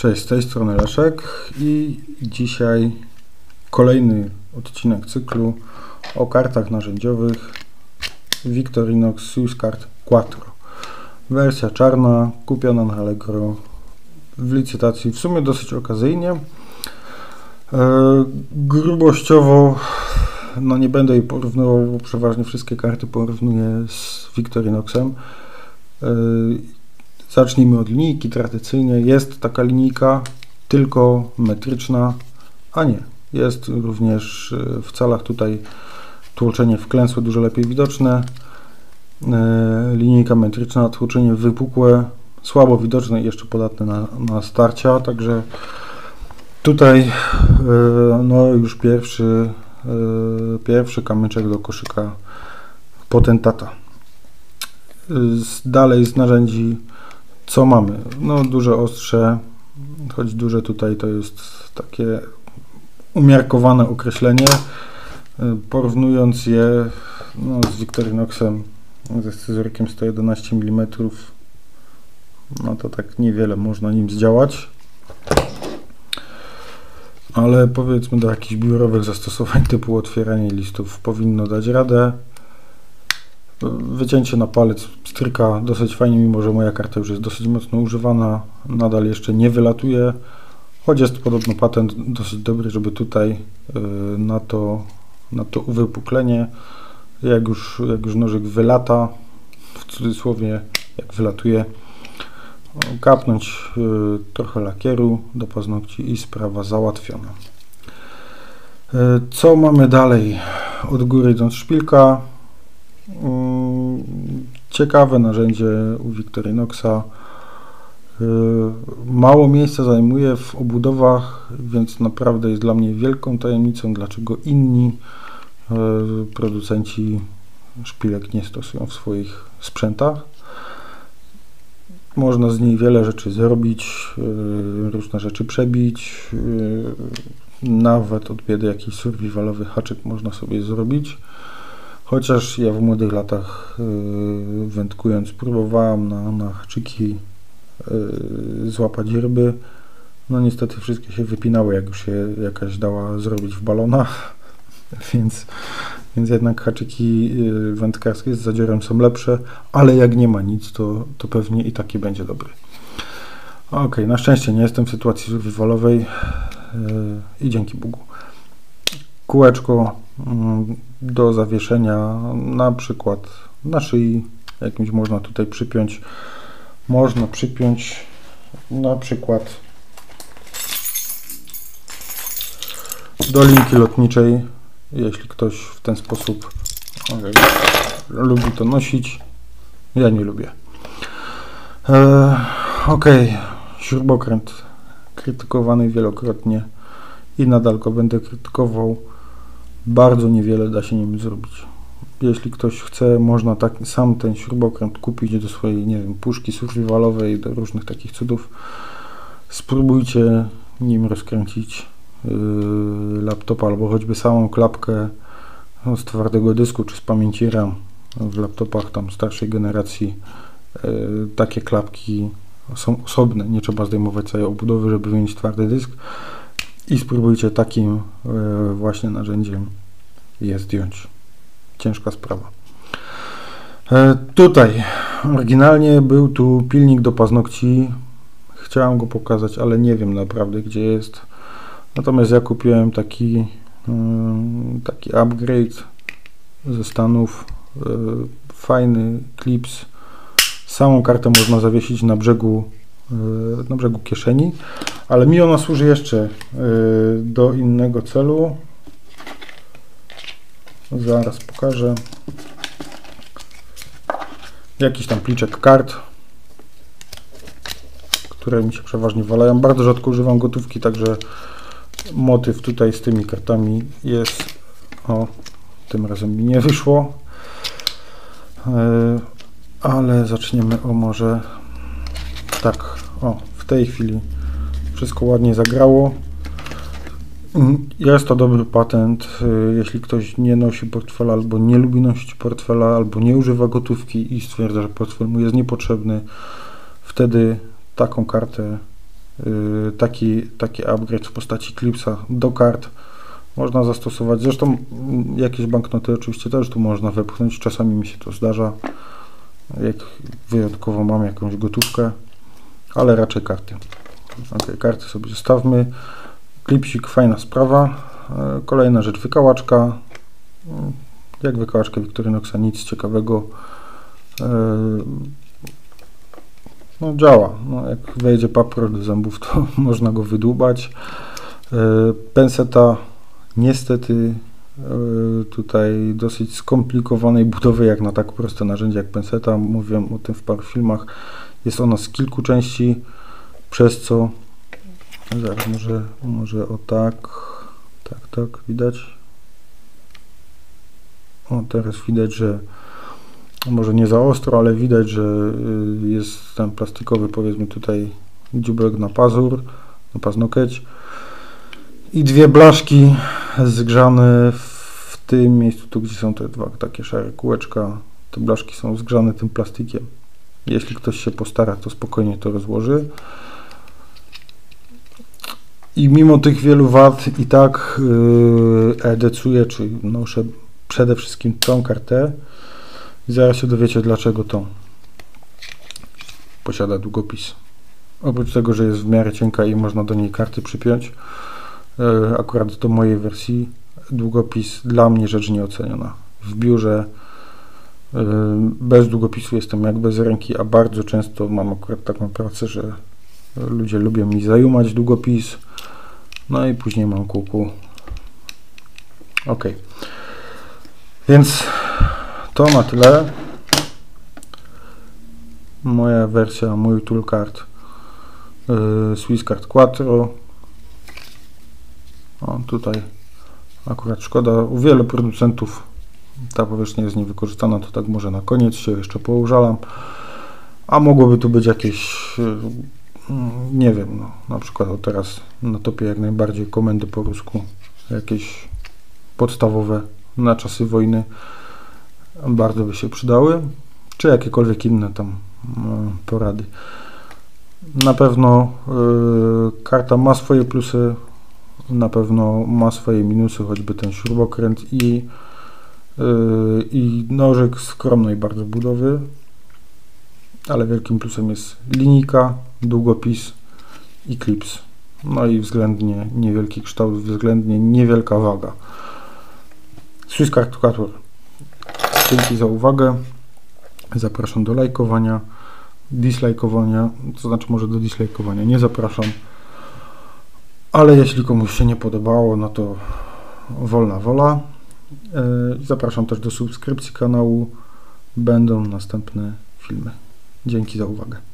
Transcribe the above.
Cześć, z tej strony Leszek i dzisiaj kolejny odcinek cyklu o kartach narzędziowych Victorinox Swiss Card Quattro. Wersja czarna, kupiona na Allegro w licytacji w sumie dosyć okazyjnie. Grubościowo no nie będę jej porównywał, bo przeważnie wszystkie karty porównuję z Victorinoxem. Zacznijmy od linijki. Tradycyjnie jest taka linijka tylko metryczna, a nie. Jest również w calach, tutaj tłoczenie wklęsłe dużo lepiej widoczne. Linijka metryczna, tłoczenie wypukłe, słabo widoczne i jeszcze podatne na starcia. Także tutaj no już pierwszy kamyczek do koszyka potentata. Dalej z narzędzi co mamy? No duże ostrze, choć duże tutaj to jest takie umiarkowane określenie. Porównując je no, z Victorinoxem, ze scyzorykiem 111 mm, no to tak niewiele można nim zdziałać. Ale powiedzmy do jakichś biurowych zastosowań typu otwieranie listów powinno dać radę. Wycięcie na palec pstryka dosyć fajnie, mimo że moja karta już jest dosyć mocno używana, nadal jeszcze nie wylatuje, choć jest podobno patent dosyć dobry, żeby tutaj na to uwypuklenie, jak już nożyk wylata, w cudzysłowie jak wylatuje, kapnąć trochę lakieru do paznokci i sprawa załatwiona. Co mamy dalej? Od góry idąc szpilka. Ciekawe narzędzie u Victorinoxa, mało miejsca zajmuje w obudowach, więc naprawdę jest dla mnie wielką tajemnicą, dlaczego inni producenci szpilek nie stosują w swoich sprzętach. Można z niej wiele rzeczy zrobić, różne rzeczy przebić, nawet od biedy jakiś survivalowy haczyk można sobie zrobić. Chociaż ja w młodych latach wędkując próbowałem na haczyki złapać ryby. No niestety wszystkie się wypinały, jak już się jakaś dała zrobić w balonach, więc jednak haczyki wędkarskie z zadziorem są lepsze, ale jak nie ma nic, to pewnie i taki będzie dobry. Ok, na szczęście nie jestem w sytuacji survivalowej i dzięki Bogu. Kółeczko do zawieszenia, na przykład na szyi jakimś można tutaj przypiąć. Można przypiąć na przykład do linki lotniczej, jeśli ktoś w ten sposób lubi to nosić. Ja nie lubię. Ok, śrubokręt krytykowany wielokrotnie i nadal go będę krytykował. Bardzo niewiele da się nim zrobić. Jeśli ktoś chce, można taki sam ten śrubokręt kupić do swojej, nie wiem, puszki survivalowej, do różnych takich cudów. Spróbujcie nim rozkręcić laptopa albo choćby samą klapkę z twardego dysku czy z pamięci RAM. W laptopach tam starszej generacji takie klapki są osobne, nie trzeba zdejmować całej obudowy, żeby wyjąć twardy dysk. I spróbujcie takim właśnie narzędziem je zdjąć. Ciężka sprawa. Tutaj oryginalnie był tu pilnik do paznokci. Chciałem go pokazać, ale nie wiem naprawdę gdzie jest. Natomiast ja kupiłem taki upgrade ze Stanów. Fajny klips. Samą kartę można zawiesić na brzegu kieszeni, ale mi ona służy jeszcze do innego celu. Zaraz pokażę. Jakiś tam pliczek kart, które mi się przeważnie walają. Bardzo rzadko używam gotówki, także motyw tutaj z tymi kartami jest. O, tym razem mi nie wyszło. Ale zaczniemy może tak. O, w tej chwili wszystko ładnie zagrało. Jest to dobry patent, jeśli ktoś nie nosi portfela, albo nie lubi nosić portfela, albo nie używa gotówki i stwierdza, że portfel mu jest niepotrzebny. Wtedy taką kartę taki upgrade w postaci klipsa do kart można zastosować. Zresztą jakieś banknoty oczywiście też tu można wepchnąć, czasami mi się to zdarza, jak wyjątkowo mam jakąś gotówkę, ale raczej karty. Ok, karty sobie zostawmy. Klipsik, fajna sprawa. Kolejna rzecz, wykałaczka. Jak wykałaczka Victorinoxa, nic ciekawego. No działa, no, jak wejdzie papier do zębów, to można go wydłubać. Penseta niestety tutaj dosyć skomplikowanej budowy, jak na tak proste narzędzie jak penseta. Mówiłem o tym w paru filmach. Jest ona z kilku części, przez co... Zaraz, może o tak. Tak, widać. O, teraz widać, że... Może nie za ostro, ale widać, że jest ten plastikowy, powiedzmy tutaj, dziubek na pazur, na paznokieć. I dwie blaszki zgrzane w tym miejscu, tu gdzie są te dwa takie szare kółeczka. Te blaszki są zgrzane tym plastikiem. Jeśli ktoś się postara, to spokojnie to rozłoży. I mimo tych wielu wad i tak edecuję, czy noszę przede wszystkim tą kartę. Zaraz się dowiecie, dlaczego to posiada długopis. Oprócz tego, że jest w miarę cienka i można do niej karty przypiąć, akurat do mojej wersji długopis dla mnie rzecz nieoceniona. W biurze bez długopisu jestem jak bez ręki, a bardzo często mam akurat taką pracę, że ludzie lubią mi zajumać długopis, no i później mam kuku. Ok, więc to na tyle. Moja wersja, mój toolkart Swiss Card Quattro. O, tutaj akurat szkoda, u wielu producentów ta powierzchnia jest niewykorzystana, to tak może na koniec się jeszcze poużalam. A mogłoby tu być jakieś, nie wiem, no, na przykład teraz na topie jak najbardziej komendy po rusku, jakieś podstawowe na czasy wojny. Bardzo by się przydały, czy jakiekolwiek inne tam porady. Na pewno karta ma swoje plusy, na pewno ma swoje minusy, choćby ten śrubokręt i nożyk skromnej bardzo budowy, ale wielkim plusem jest linijka, długopis i klips, no i względnie niewielki kształt, względnie niewielka waga. Swiss Card Quattro. Dzięki za uwagę, zapraszam do lajkowania, dislajkowania, to znaczy może do dislajkowania nie zapraszam, ale jeśli komuś się nie podobało, no to wolna wola. Zapraszam też do subskrypcji kanału, będą następne filmy. Dzięki za uwagę.